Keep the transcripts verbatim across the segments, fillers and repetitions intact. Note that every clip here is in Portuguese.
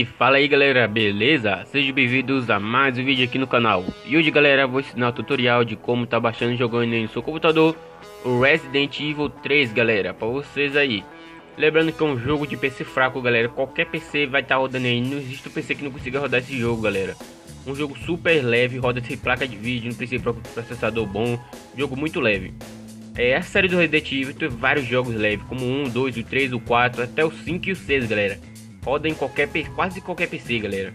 E fala aí galera, beleza? Sejam bem-vindos a mais um vídeo aqui no canal. E hoje galera, vou ensinar o tutorial de como tá baixando e jogando em seu computador o Resident Evil três galera, pra vocês aí. Lembrando que é um jogo de P C fraco galera, qualquer P C vai estar tá rodando aí, não existe um P C que não consiga rodar esse jogo galera. Um jogo super leve, roda sem placa de vídeo, não precisa de processador bom, jogo muito leve. É, a série do Resident Evil tem vários jogos leves, como um, dois, o três, o quatro, até o cinco e o seis galera. Roda em qualquer, quase qualquer P C galera.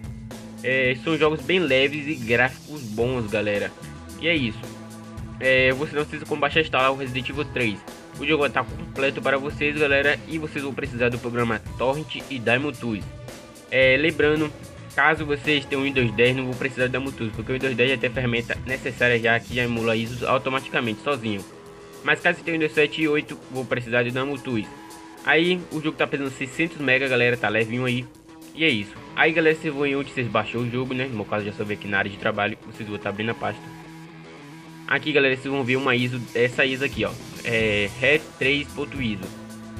É, são jogos bem leves e gráficos bons galera. E é isso. É, você não precisa como baixar e instalar o Resident Evil três. O jogo está completo para vocês galera, e vocês vão precisar do programa Torrent e Daemon Tools. É, lembrando, caso vocês tenham Windows dez, não vão precisar do Daemon Tools, porque o Windows dez já tem a ferramenta necessária já, que já emula I S O automaticamente, sozinho. Mas caso tenha Windows sete e oito, vou precisar de Daemon Tools. Aí o jogo tá pesando seiscentos megas galera, tá levinho aí. E é isso. Aí galera, vocês vão em onde vocês baixam o jogo, né? No meu caso já salvei aqui na área de trabalho, vocês vão estar abrindo a pasta. Aqui galera, vocês vão ver uma I S O, essa I S O aqui ó, é R E três ponto I S O.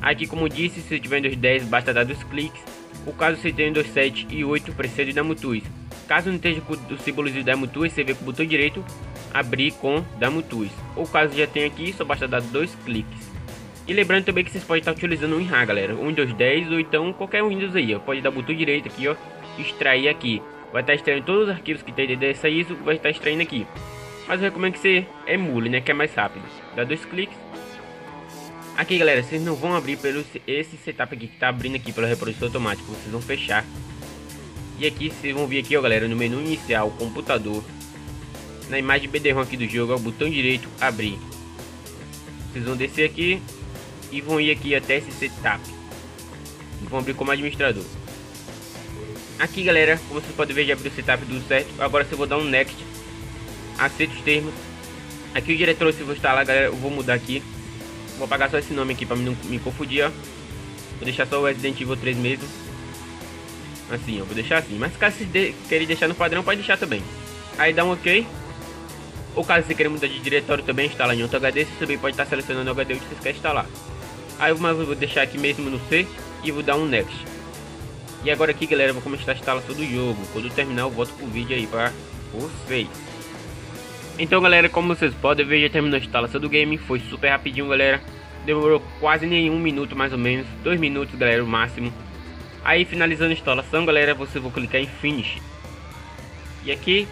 Aqui como eu disse, se você tiver Windows dez, basta dar dois cliques. O caso você tenha Windows sete e oito, precisa de Daemon Tools. Caso não esteja com o símbolo de Daemon Tools, você vê com o botão direito, abrir com Daemon Tools. Ou caso já tenha aqui, só basta dar dois cliques. E lembrando também que vocês podem estar utilizando o WinRAR galera, o Windows dez ou então qualquer Windows aí, ó. Pode dar o botão direito aqui ó, extrair aqui. Vai estar extraindo todos os arquivos que tem dessa I S O, vai estar extraindo aqui. Mas eu recomendo que você emule, né, que é mais rápido. Dá dois cliques. Aqui galera, vocês não vão abrir pelo esse setup aqui que tá abrindo aqui pelo reprodutor automático, vocês vão fechar. E aqui vocês vão vir aqui ó galera, no menu inicial, computador. Na imagem B D ROM aqui do jogo, ó, botão direito, abrir. Vocês vão descer aqui e vão ir aqui até esse setup, vão abrir como administrador. Aqui galera, como vocês podem ver, já abriu o setup do certo. Agora se eu vou dar um next, aceito os termos. Aqui o diretor se eu vou instalar galera, eu vou mudar aqui, vou apagar só esse nome aqui para não me confundir ó. Vou deixar só o Resident Evil três mesmo, assim eu vou deixar assim, mas caso vocês de querem deixar no padrão, pode deixar também. Aí dá um ok. Ou caso você queira mudar de diretório também, instala em outro H D, você também pode estar selecionando o H D onde você quer instalar. Aí eu vou deixar aqui mesmo no C e vou dar um next. E agora aqui galera, eu vou começar a instalação do jogo. Quando eu terminar eu volto com o vídeo aí para vocês. Então galera, como vocês podem ver, já terminou a instalação do game. Foi super rapidinho galera, demorou quase nenhum minuto, mais ou menos dois minutos galera, o máximo. Aí finalizando a instalação galera, vocês vão clicar em finish. E aqui,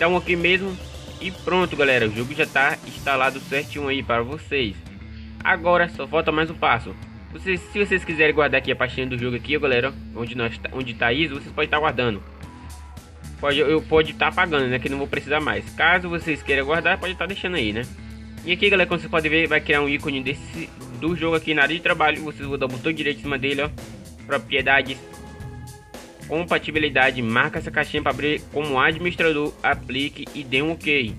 dá um ok mesmo. E pronto galera, o jogo já está instalado certinho aí para vocês. Agora só falta mais um passo. Vocês, se vocês quiserem guardar aqui a pastinha do jogo aqui, ó, galera, onde nós onde tá I S O, vocês podem estar tá guardando. Pode eu pode estar tá apagando, né, que não vou precisar mais. Caso vocês queiram guardar, pode estar tá deixando aí, né? E aqui, galera, como vocês podem ver, vai criar um ícone desse do jogo aqui na área de trabalho. Vocês vão dar o botão direito em cima dele, ó, propriedades, compatibilidade, marca essa caixinha para abrir como administrador, aplique e dê um OK.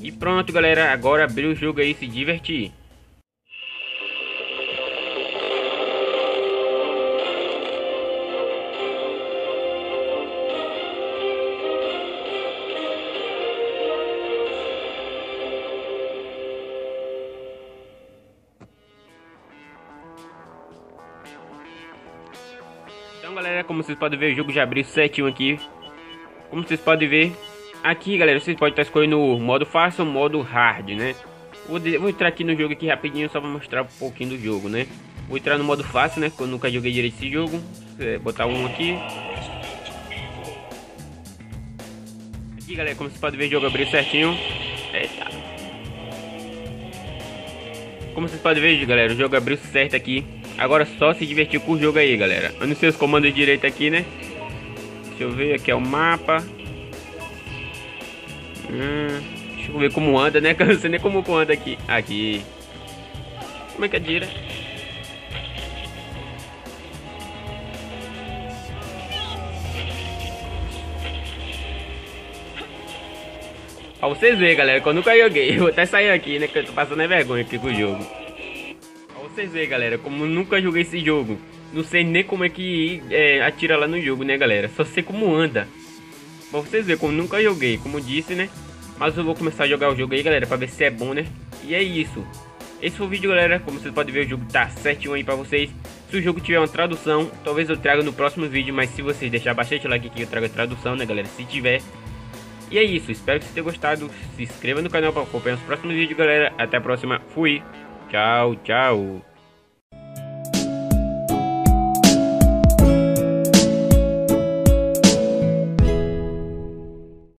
E pronto, galera, agora abrir o jogo aí e se divertir. Então galera, como vocês podem ver, o jogo já abriu certinho aqui. Como vocês podem ver, aqui galera, vocês podem estar escolhendo o modo fácil ou modo hard, né? Vou, vou entrar aqui no jogo aqui rapidinho, só para mostrar um pouquinho do jogo, né? Vou entrar no modo fácil, né? Eu nunca joguei direito esse jogo. Vou botar um aqui. Aqui galera, como vocês podem ver, o jogo abriu certinho. Eita. Como vocês podem ver, galera, o jogo abriu certo aqui. Agora só se divertir com o jogo aí, galera. Eu não sei os comandos direito aqui, né? Deixa eu ver, aqui é o mapa. Hum, deixa eu ver como anda, né? Eu não sei nem como anda aqui. Aqui. Como é que atira? Pra vocês verem, galera, que eu nunca joguei. Eu vou até sair aqui, né? Que eu tô passando vergonha aqui com o jogo. Vocês veem galera, como eu nunca joguei esse jogo, não sei nem como é que é, atira lá no jogo, né galera, só sei como anda. Pra vocês verem como eu nunca joguei, como eu disse, né, mas eu vou começar a jogar o jogo aí galera, pra ver se é bom, né. E é isso, esse foi o vídeo galera, como vocês podem ver o jogo tá certinho aí pra vocês. Se o jogo tiver uma tradução, talvez eu traga no próximo vídeo, mas se vocês deixarem bastante like aqui, eu trago a tradução, né, galera, se tiver. E é isso, espero que vocês tenham gostado, se inscreva no canal para acompanhar os próximos vídeos, galera. Até a próxima, fui, tchau, tchau.